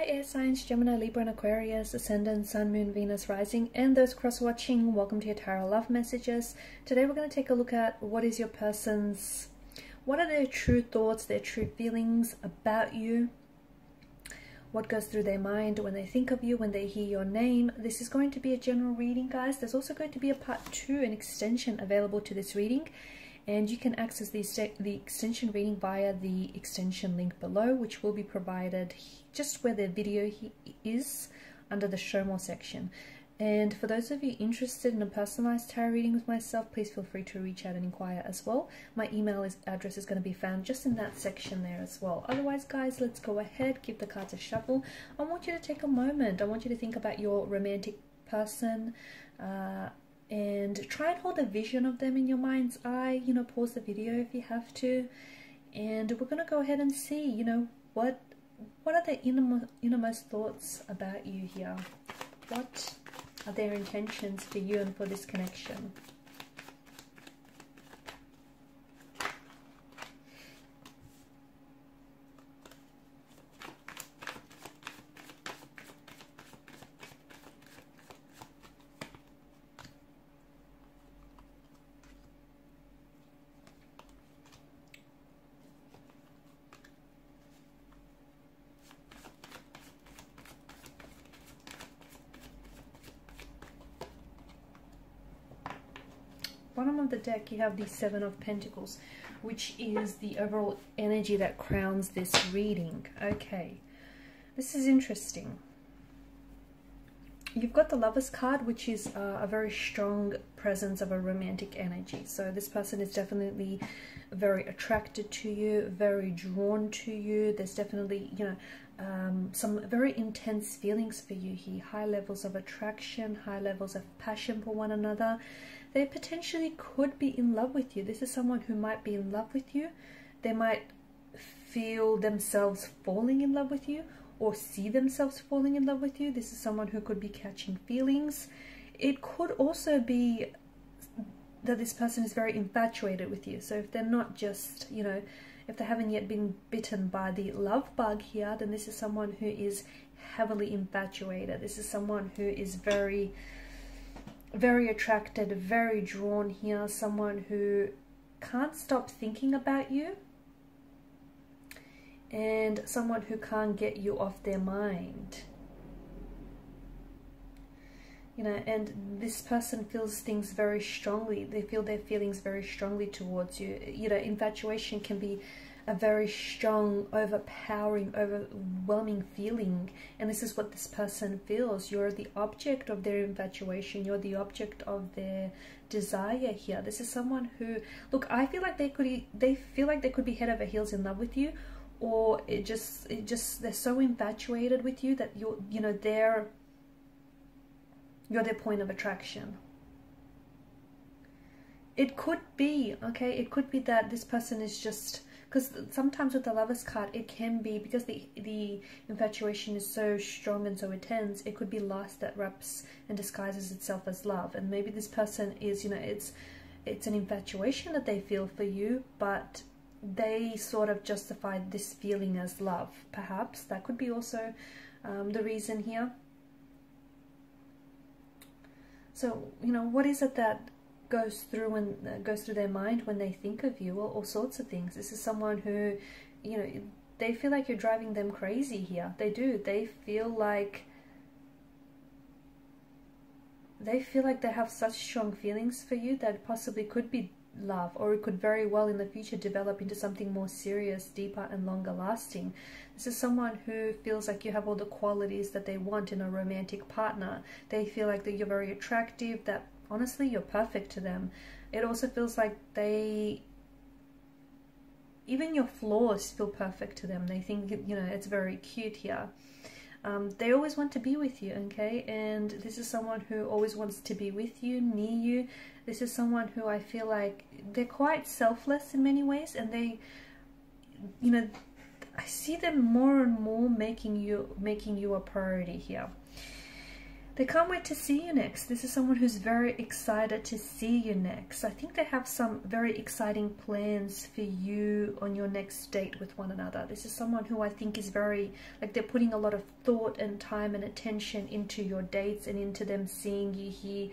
Hi Air Signs, Gemini, Libra and Aquarius, Ascendant, Sun, Moon, Venus, Rising, and those cross-watching, welcome to your Tarot Love Messages. Today we're going to take a look at what are their true thoughts, their true feelings about you, what goes through their mind when they think of you, when they hear your name. This is going to be a general reading, guys. There's also going to be a part 2, an extension available to this reading. And you can access the extension reading via the extension link below, which will be provided just where the video is under the show more section. And for those of you interested in a personalized tarot reading with myself, please feel free to reach out and inquire as well. My email address is going to be found just in that section there as well. Otherwise, guys, let's go ahead, give the cards a shuffle. I want you to take a moment. I want you to think about your romantic person, and try and hold a vision of them in your mind's eye. You know, pause the video if you have to, and we're going to go ahead and see, you know, what are their innermost thoughts about you here. What are their intentions for you and for this connection? Bottom of the deck you have the 7 of Pentacles, which is the overall energy that crowns this reading. Okay, this is interesting. You've got the Lover's card, which is a very strong presence of a romantic energy. So this person is definitely very attracted to you, very drawn to you. There's definitely, you know, some very intense feelings for you here. High levels of attraction, high levels of passion for one another. They potentially could be in love with you. This is someone who might be in love with you. They might feel themselves falling in love with you or see themselves falling in love with you. This is someone who could be catching feelings. It could also be that this person is very infatuated with you. So if they're not just, you know, if they haven't yet been bitten by the love bug here, then this is someone who is heavily infatuated. This is someone who is very, very attracted, very drawn here. Someone who can't stop thinking about you, and someone who can't get you off their mind. You know, and this person feels things very strongly. They feel their feelings very strongly towards you. You know, infatuation can be a very strong, overpowering, overwhelming feeling, and this is what this person feels. You're the object of their infatuation. You're the object of their desire here. This is someone who, look, I feel like they feel like they could be head over heels in love with you, or it just they're so infatuated with you that you're their point of attraction. It could be, okay, it could be that this person is just, because sometimes with the Lover's card, it can be, because the infatuation is so strong and so intense, it could be lust that wraps and disguises itself as love. And maybe this person is, you know, it's an infatuation that they feel for you, but they sort of justify this feeling as love, perhaps. That could be also the reason here. So, you know, what is it that goes through their mind when they think of you? Well, all sorts of things. This is someone who, you know, they feel like you're driving them crazy here. They do. They feel like they have such strong feelings for you that it possibly could be love, or it could very well in the future develop into something more serious, deeper and longer lasting. This is someone who feels like you have all the qualities that they want in a romantic partner. They feel like that you're very attractive, that honestly you're perfect to them. It also feels like even your flaws feel perfect to them. They think, you know, it's very cute here. They always want to be with you, okay? And this is someone who always wants to be with you, near you. This is someone who, I feel like they're quite selfless in many ways, and they, you know, I see them more and more making you a priority here. They can't wait to see you next. This is someone who's very excited to see you next. I think they have some very exciting plans for you on your next date with one another. This is someone who I think is very, like, they're putting a lot of thought and time and attention into your dates and into them seeing you here.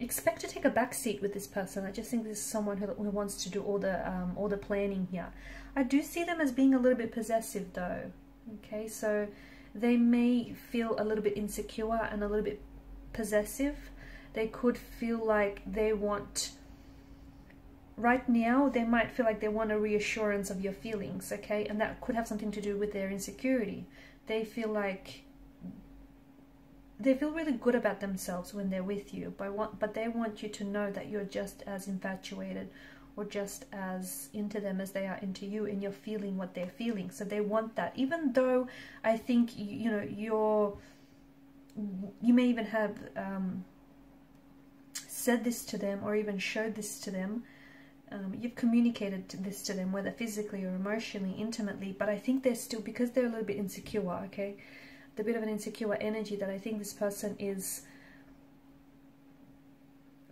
Expect to take a back seat with this person. I just think this is someone who wants to do all the planning here. I do see them as being a little bit possessive though. Okay, so they may feel a little bit insecure and a little bit possessive. They could feel like they want, right now, they might feel like they want a reassurance of your feelings, okay? And that could have something to do with their insecurity. They feel like, they feel really good about themselves when they're with you, but they want you to know that you're just as infatuated or just as into them as they are into you, and you're feeling what they're feeling. So they want that, even though I think, you know, you may even have said this to them or even showed this to them. You've communicated this to them, whether physically or emotionally, intimately, but I think they're still, because they're a little bit insecure, okay? The bit of an insecure energy that I think this person is,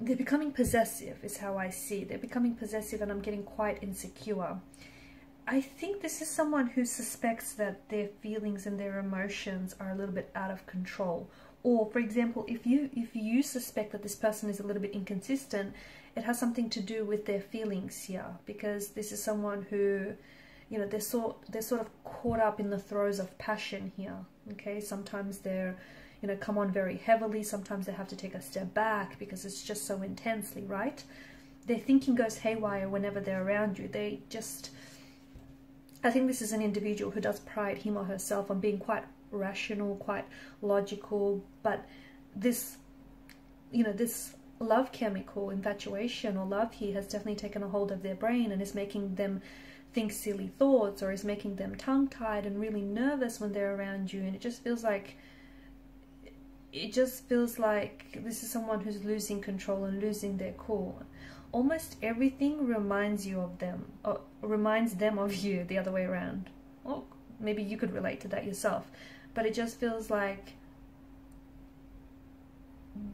they're becoming possessive is how I see. They're becoming possessive and I'm getting quite insecure. I think this is someone who suspects that their feelings and their emotions are a little bit out of control. Or, for example, if you suspect that this person is a little bit inconsistent, it has something to do with their feelings here, because this is someone who, you know, they're sort of caught up in the throes of passion here, okay? Sometimes they're, you know, come on very heavily. Sometimes they have to take a step back because it's just so intensely, right? Their thinking goes haywire whenever they're around you. They just, I think this is an individual who does pride him or herself on being quite rational, quite logical, but this, you know, this love chemical, infatuation or love here has definitely taken a hold of their brain and is making them think silly thoughts, or is making them tongue-tied and really nervous when they're around you. And it just feels like, it just feels like this is someone who's losing control and losing their cool. Almost everything reminds you of them, or reminds them of you, the other way around. Or maybe you could relate to that yourself. But it just feels like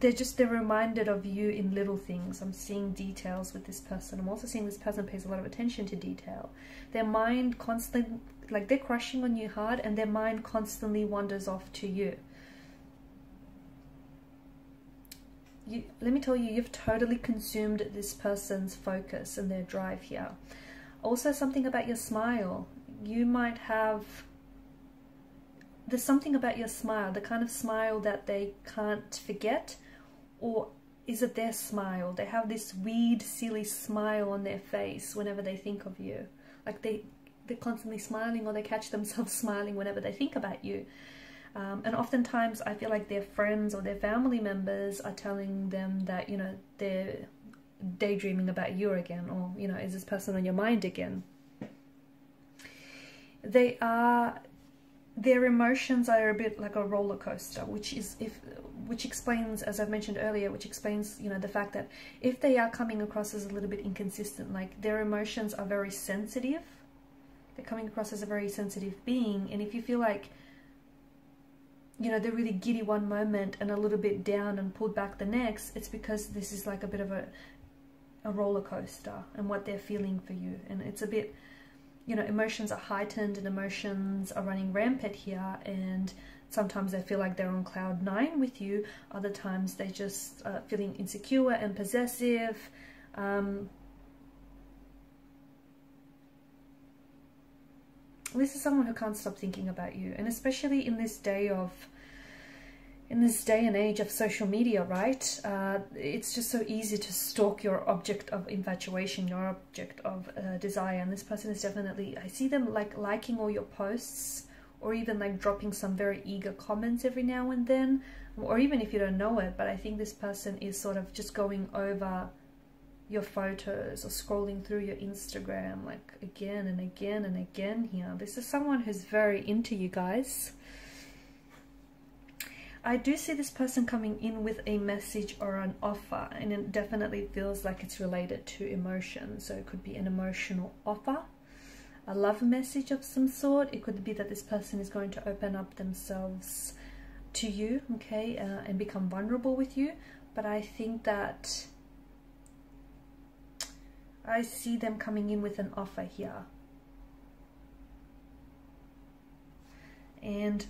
they're reminded of you in little things. I'm seeing details with this person. I'm also seeing this person pays a lot of attention to detail. Their mind constantly, like, they're crushing on you hard and their mind constantly wanders off to you. Let me tell you, you've totally consumed this person's focus and their drive here. Also, something about your smile. You might have, there's something about your smile, the kind of smile that they can't forget. Or is it their smile? They have this weird, silly smile on their face whenever they think of you. Like they're constantly smiling, or they catch themselves smiling whenever they think about you. And oftentimes I feel like their friends or their family members are telling them that, you know, they're daydreaming about you again, or, you know, is this person on your mind again? Their emotions are a bit like a roller coaster, which explains, as I've mentioned earlier, which explains, you know, the fact that if they are coming across as a little bit inconsistent, like their emotions are very sensitive, they're coming across as a very sensitive being. And if you feel like, you know, they're really giddy one moment and a little bit down and pulled back the next, it's because this is like a bit of a roller coaster and what they're feeling for you. And it's a bit, you know, emotions are heightened and emotions are running rampant here. And sometimes they feel like they're on cloud nine with you. Other times they just are feeling insecure and possessive. This is someone who can't stop thinking about you, and especially in this day and age of social media, right? It's just so easy to stalk your object of infatuation, your object of desire. And this person is definitely, I see them like liking all your posts, or even like dropping some very eager comments every now and then, or even if you don't know it. But I think this person is sort of just going over your photos or scrolling through your Instagram like again and again and again here. This is someone who's very into you guys. I do see this person coming in with a message or an offer, and it definitely feels like it's related to emotion. So it could be an emotional offer, a love message of some sort. It could be that this person is going to open up themselves to you, okay, and become vulnerable with you. But I think that I see them coming in with an offer here. And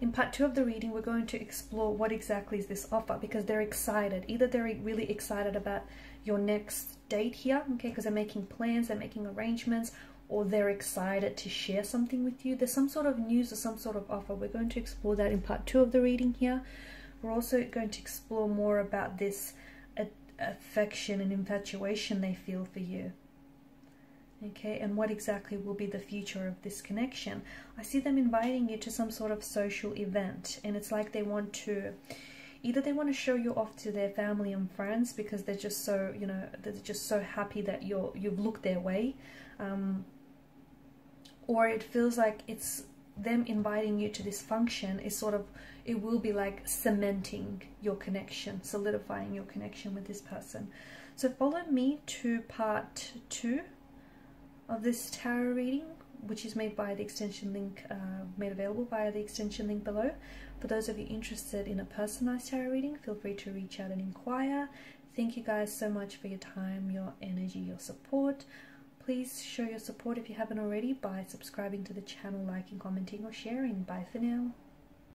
in part 2 of the reading, we're going to explore what exactly is this offer, because they're excited. Either they're really excited about your next date here, okay, because they're making plans, they're making arrangements, or they're excited to share something with you. There's some sort of news or some sort of offer. We're going to explore that in part 2 of the reading here. We're also going to explore more about this affection and infatuation they feel for you. Okay, and what exactly will be the future of this connection. I see them inviting you to some sort of social event, and it's like they want to, either they want to show you off to their family and friends because they're just so, you know, they're just so happy that you've looked their way, or it feels like it's them inviting you to this function is sort of, it will be like cementing your connection, solidifying your connection with this person. So follow me to part 2 of this tarot reading, which is made by the extension link, made available via the extension link below. For those of you interested in a personalized tarot reading, feel free to reach out and inquire. Thank you guys so much for your time, your energy, your support. Please show your support if you haven't already by subscribing to the channel, liking, commenting, or sharing. Bye for now.